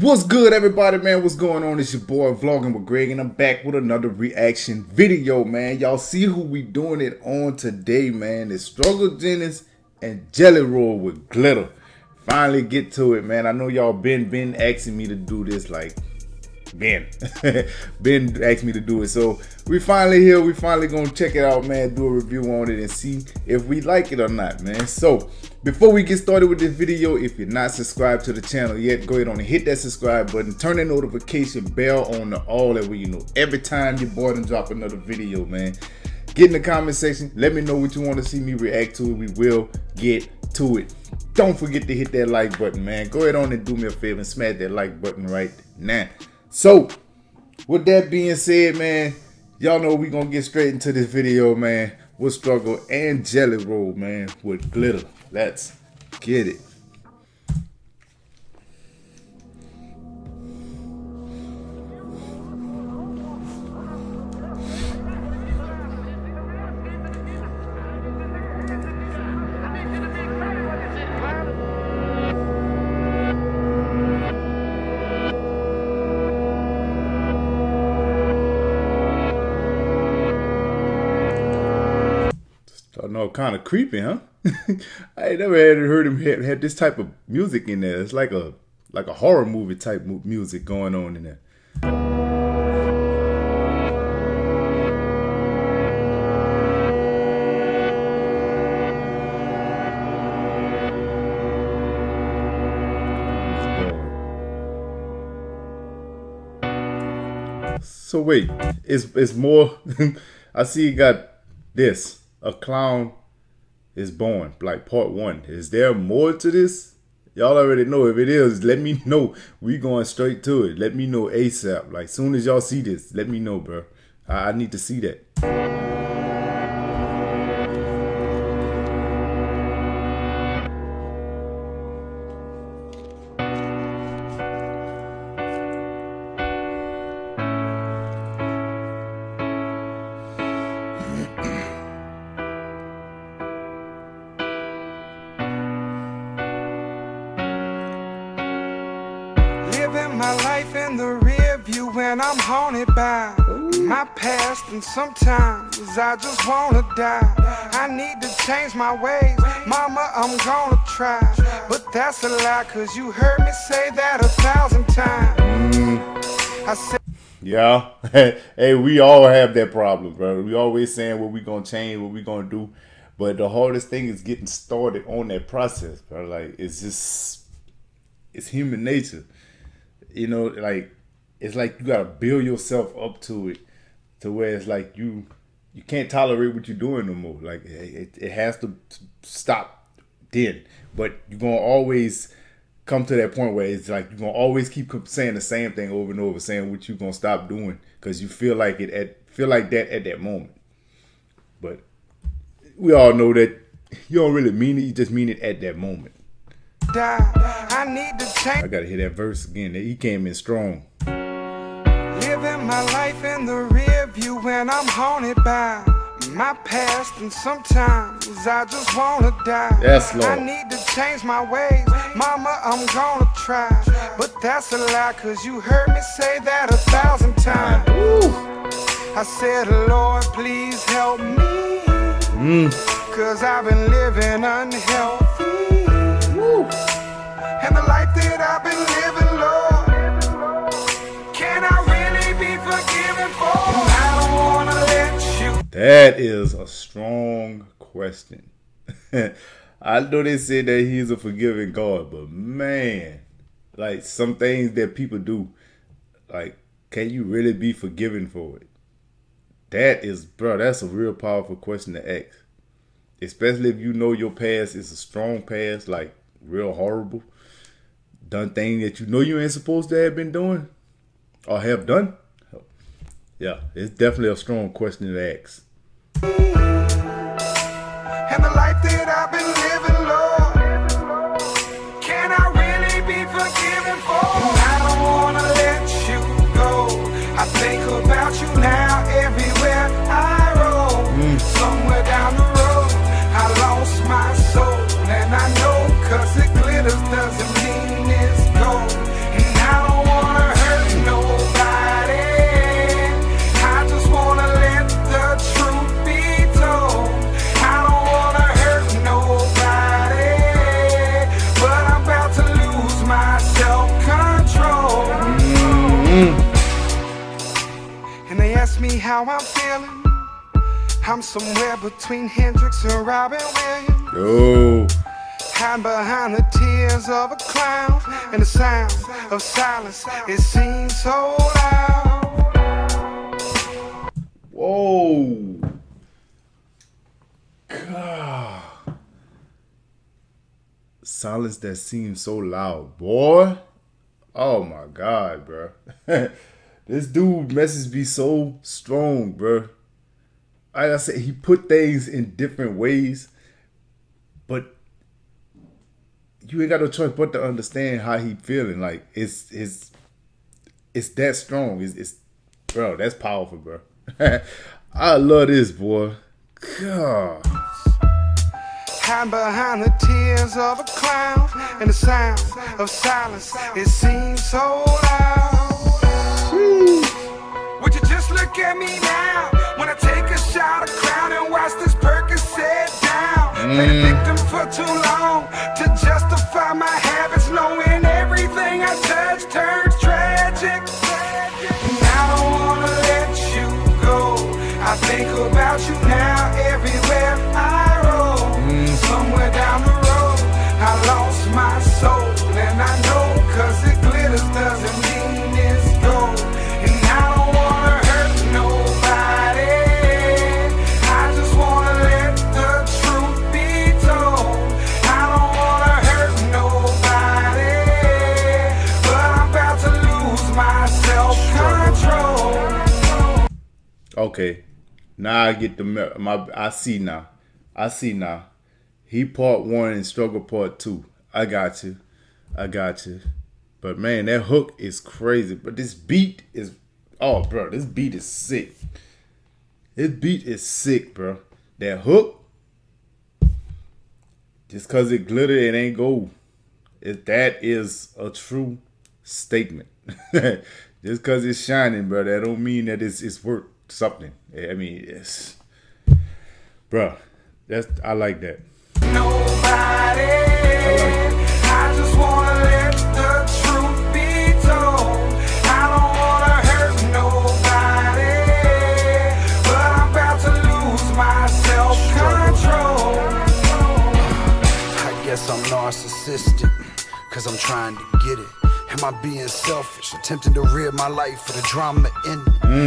What's good, everybody, man? What's going on? It's your boy Vlogging With Greg, and I'm back with another reaction video, man. Y'all see who we doing it on today, man. It's Struggle Jennings and Jelly Roll with Glitter. Finally get to it, man. I know y'all been asking me to do this, like, Ben asked me to do it, so we finally here. We finally gonna check it out, man, do a review on it and see if we like it or not, man. So before we get started with this video, if you're not subscribed to the channel yet, go ahead on and hit that subscribe button, turn that notification bell on to all, that way you know every time your boy done drop another video, man. Get in the comment section, let me know what you want to see me react to. We will get to it. Don't forget to hit that like button, man. Go ahead on and do me a favor and smash that like button right now. So, with that being said, man, y'all know we gonna get straight into this video, man, with Struggle and Jelly Roll, man, with Glitter. Let's get it. No, kind of creepy, huh? I ain't never heard him had this type of music in there. It's like a horror movie type music going on in there. So wait, it's more. I see you got this. A Clown Is Born, like part 1. Is there more to this? Y'all already know. If it is, let me know. We going straight to it. Let me know ASAP. Like, soon as y'all see this, let me know, bro. I need to see that. My life in the rear view, and I'm haunted by my past, and sometimes I just wanna die. I need to change my ways, mama, I'm gonna try, but that's a lie, cause you heard me say that 1,000 times. I said, yeah. Hey, we all have that problem, bro. We always saying what we gonna change, what we gonna do, but the hardest thing is getting started on that process, bro. Like, it's just, it's human nature. You know, like, it's like you gotta build yourself up to it, to where it's like you can't tolerate what you're doing no more. Like, it has to stop then. But you're gonna always come to that point where it's like you're gonna always keep saying the same thing over and over, saying what you're gonna stop doing, because you feel like it at that moment. But we all know that you don't really mean it; you just mean it at that moment. I need to change. I gotta hear that verse again. He came in strong. Living my life in the rear view, when I'm haunted by my past, and sometimes I just wanna die. Yes, Lord. I need to change my ways, mama, I'm gonna try, but that's a lie, cause you heard me say that 1,000 times. Ooh. I said, Lord, please help me, cause I've been living unhealthy. And the life that I've been living, Lord, can I really be forgiven for? I don't want to let you. That is a strong question. I know they said that he's a forgiving God, but man, like, some things that people do, like, can you really be forgiven for it? That is, bro, that's a real powerful question to ask. Especially if you know your past is a strong past, like, real horrible, done thing that you know you ain't supposed to have been doing or have done. Yeah, it's definitely a strong question to ask. And the life that I've been living, Lord, can I really be forgiven for? I don't wanna let you go. I think about you now everywhere I roll. Somewhere down the road, I lost my soul, and I know, cause it glitters doesn't mean it's gold. And I don't how I'm feeling. I'm somewhere between Hendrix and Robin Williams. Yo. Hiding behind the tears of a clown and the sound of silence. It seems so loud. Whoa. God. Silence that seems so loud, boy. Oh my God, bro. This dude message be so strong, bro. Like I said, he put things in different ways, but you ain't got no choice but to understand how he feeling. Like it's that strong. It's bro, that's powerful, bro. I love this, boy. God. Hiding behind the tears of a clown and the sound of silence, it seems so loud. Would you just look at me now when I take a shot of Crown and watch this Percocet down? Been victim for too long to justify my habits, knowing everything I touch turns tragic. And I don't want to let you go. I think about you now everywhere I roll. Somewhere down the road, I lost my soul, and I know, cause it glitters doesn't mean it's gold. And I don't wanna hurt nobody, I just wanna let the truth be told. I don't wanna hurt nobody, but I'm about to lose my self-control. Okay, now I get the I see now. He part one and Struggle part two. I got you. But man, that hook is crazy. But this beat is, oh bro, this beat is sick. This beat is sick, bro. That hook, just cause it glitter, it ain't gold. That is a true statement. Just cause it's shining, bro, that don't mean that it's worth something. I mean, it's, bro, that's, I like that. Nobody, I just wanna let the truth be told. I don't wanna hurt nobody, but I'm about to lose my self-control. I guess I'm narcissistic, cause I'm trying to get it. Am I being selfish, attempting to rid my life for the drama in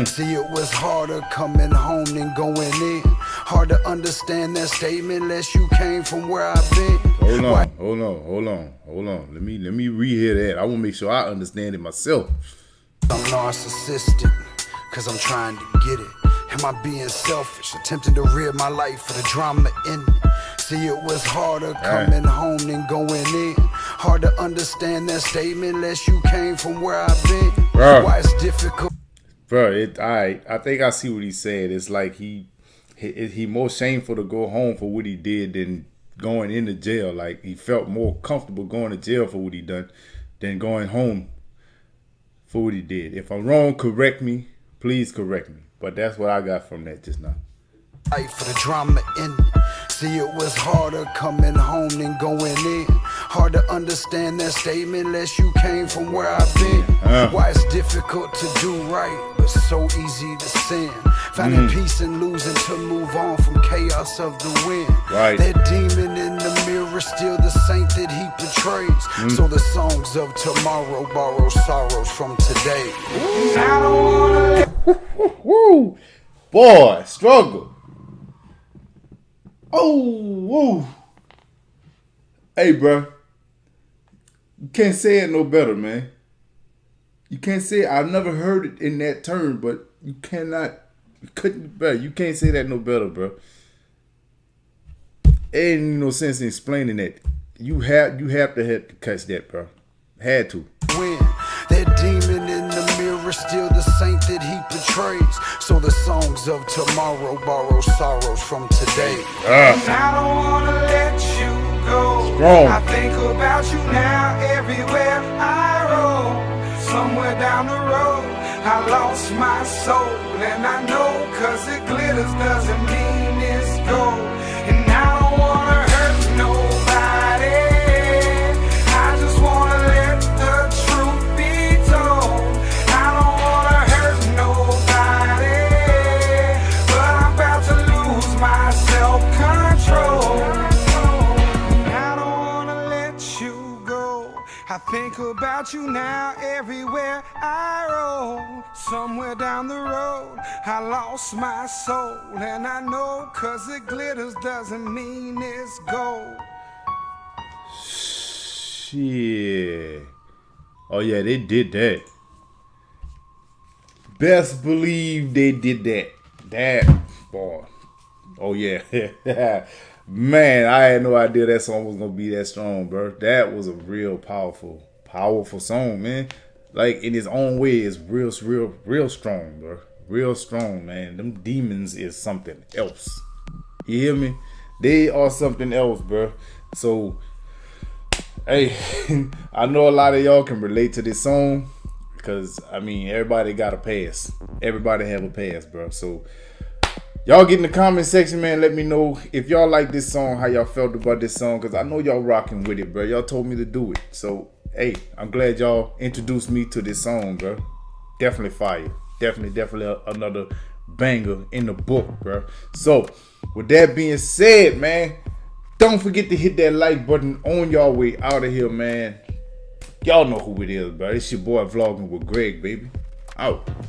it? See, it was harder coming home than going in. Hard to understand that statement unless you came from where I've been. Hold on. Let me rehear that. I want to make sure I understand it myself. I'm narcissistic, cause I'm trying to get it. Am I being selfish, attempting to rid my life for the drama in it? See, it was harder coming home than going in. Hard to understand that statement unless you came from where I've been. Bro. Why it's difficult. Bro, I think I see what he said. It's like he more shameful to go home for what he did than going into jail. Like he felt more comfortable going to jail for what he done than going home for what he did. If I'm wrong, correct me. Please correct me. But that's what I got from that just now. Life for the drama in it. See, it was harder coming home than going in. Hard to understand that statement unless you came from where I've been. Why it's difficult to do right, but so easy to sin. Finding peace and losing to move on from chaos of the wind. Right. That demon in the mirror still the saint that he portrays. So the songs of tomorrow borrow sorrows from today. Boy, Struggle. Oh, woo. Hey, bro. You can't say it no better, man. You can't say it. I've never heard it in that term, but you cannot. You couldn't, bro. You can't say that no better, bro. Ain't no sense in explaining that. You have to catch that, bro. Had to. When that demon in the mirror still the saint that he portrays. So the songs of tomorrow borrow sorrows from today. I don't wanna let you go. Strong. I think about you now everywhere I roll. Somewhere down the road, I lost my soul, and I know, cause it glitters doesn't mean it's gold. And I don't wanna hurt nobody, I just wanna let the truth be told. I don't wanna hurt nobody, Think about you now everywhere I roll. Somewhere down the road, I lost my soul. And I know, cause it glitters doesn't mean it's gold. Shit. Oh yeah, they did that. Best believe they did that. That boy. Oh yeah. Man, I had no idea that song was gonna be that strong, bro. That was a real powerful song, man. Like, in its own way, it's real strong, bro. Real strong, man. Them demons is something else. You hear me? They are something else, bro. So, hey, I know a lot of y'all can relate to this song because, I mean, everybody got a past. Everybody have a past, bro. So, y'all get in the comment section, man. Let me know if y'all like this song, how y'all felt about this song, because I know y'all rocking with it, bro. Y'all told me to do it. So, hey, I'm glad y'all introduced me to this song, bro. Definitely fire. Definitely another banger in the book, bro. So, with that being said, man, don't forget to hit that like button on y'all way out of here, man. Y'all know who it is, bro. It's your boy Vlogging with Greg, baby. Out.